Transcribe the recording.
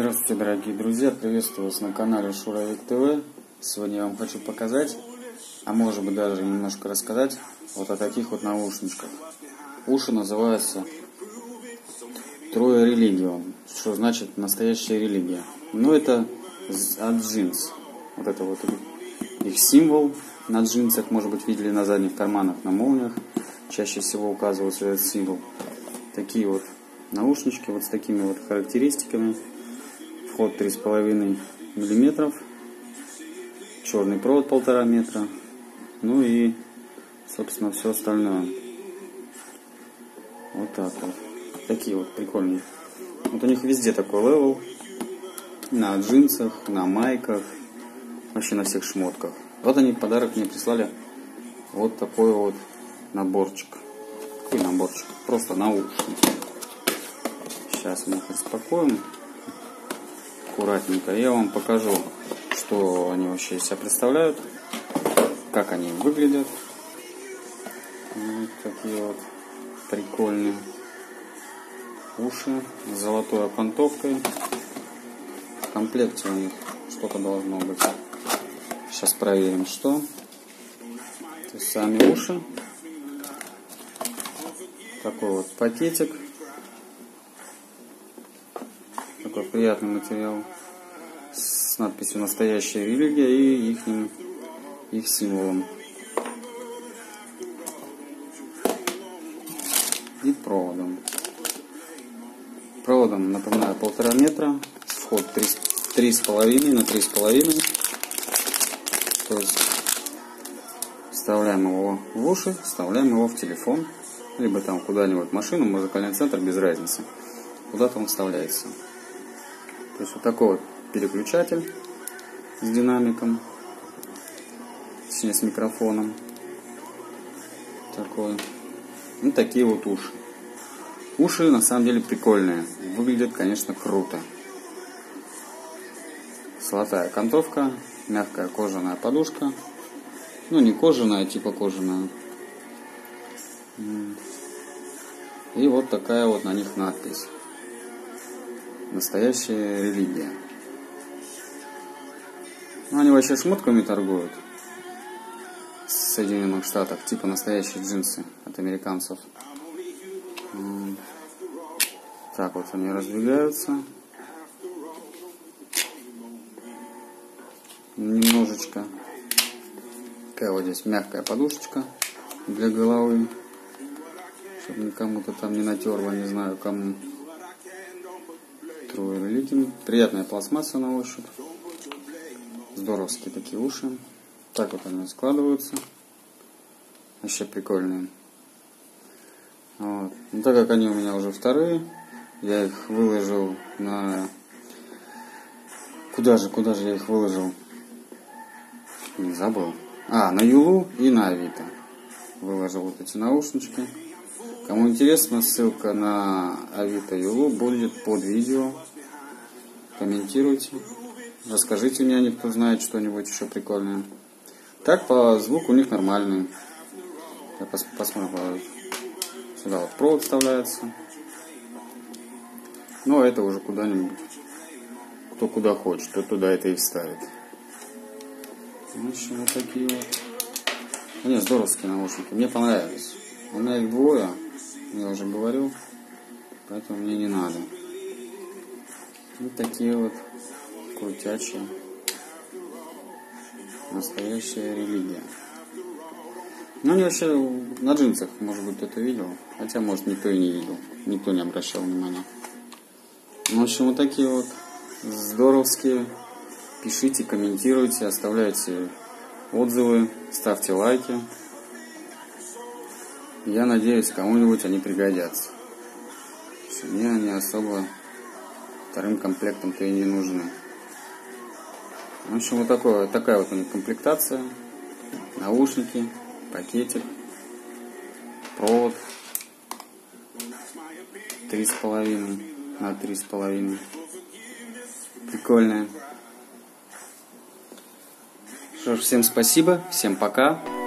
Здравствуйте, дорогие друзья! Приветствую вас на канале Шуравик ТВ. Сегодня я вам хочу показать, а может быть даже немножко рассказать, вот о таких вот наушничках. Уши называются True Religion, что значит настоящая религия. Но это от джинс. Вот это вот их символ на джинсах, может быть, видели на задних карманах, на молниях. Чаще всего указывается этот символ. Такие вот наушнички вот с такими вот характеристиками. Вход 3,5 мм, черный провод 1,5 метра, ну и, собственно, все остальное. Вот так вот. Такие вот прикольные. Вот у них везде такой левел. На джинсах, на майках, вообще на всех шмотках. Вот они в подарок мне прислали вот такой вот наборчик. Какой наборчик? Просто наушники. Сейчас мы их распакуем аккуратненько. Я вам покажу, что они вообще из себя представляют, как они выглядят. Вот такие вот прикольные уши с золотой окантовкой. В комплекте у них что-то должно быть. Сейчас проверим, что. Это сами уши. Такой вот пакетик. Такой приятный материал с надписью «Настоящая религия» и их символом. И проводом. Проводом, напоминаю, 1,5 метра. Вход 3,5 на 3,5. То есть вставляем его в уши, вставляем его в телефон, либо там куда-нибудь в машину, музыкальный центр, без разницы. Куда-то он вставляется. То есть вот такой вот переключатель с динамиком, точнее с микрофоном. Такой. Ну, такие вот уши. Уши на самом деле прикольные. Выглядят, конечно, круто. Золотая окантовка, мягкая кожаная подушка. Ну, не кожаная, а типа кожаная. И вот такая вот на них надпись. Настоящая религия. Ну, они вообще шмотками торгуют в Соединенных Штатах, типа настоящие джинсы от американцев. Так вот они раздвигаются. Немножечко. Такая вот здесь мягкая подушечка для головы, чтобы никому-то там не натерло, не знаю кому. True Religion. Приятная пластмасса на ощупь. Здоровские такие уши. Так вот они складываются. Вообще прикольные. Вот. Ну, так как они у меня уже вторые, я их выложил на... Куда же я их выложил? Не забыл. А, на Юлу и на Авито. Выложил вот эти наушнички. Кому интересно, ссылка на Авито Юлу будет под видео. Комментируйте. Расскажите мне, они кто знает что-нибудь еще прикольное. Так, по звуку у них нормальный. Я посмотрю. Сюда вот провод вставляется. Но это уже куда-нибудь. Кто куда хочет, тот туда это и вставит. Значит, вот такие вот. Они здоровские наушники. Мне понравились. У меня их двое, я уже говорил, поэтому мне не надо. Вот такие вот крутячие. Настоящая религия. Ну, они вообще на джинсах, может быть, кто-то видел. Хотя, может, никто и не видел. Никто не обращал внимания. В общем, вот такие вот здоровские. Пишите, комментируйте, оставляйте отзывы, ставьте лайки. Я надеюсь, кому-нибудь они пригодятся. Мне они особо вторым комплектом-то и не нужны. В общем, вот такая вот у них комплектация. Наушники, пакетик, провод 3,5 на 3,5. Прикольная. Что ж, всем спасибо, всем пока.